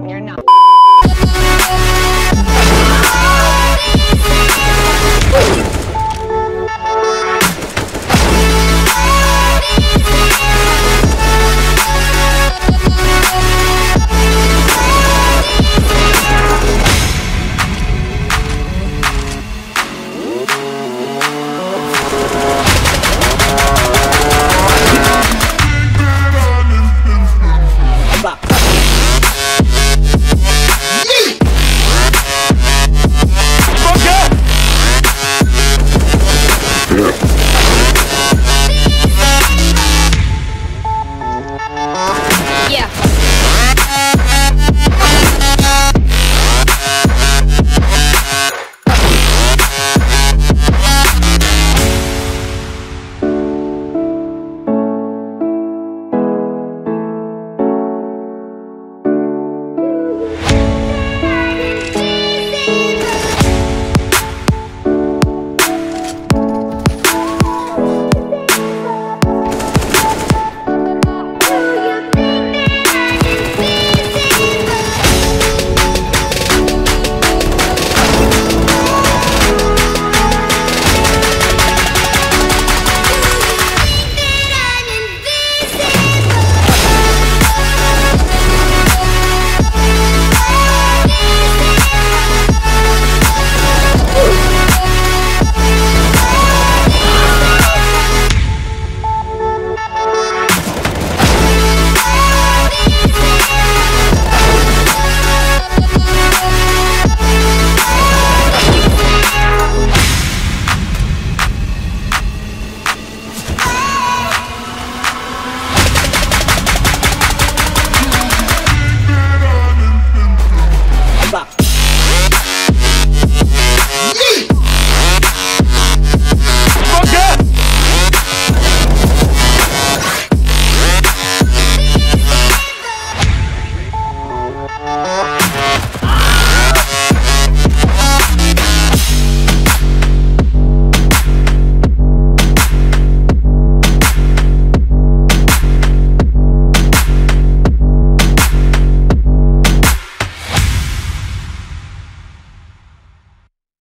when you're not.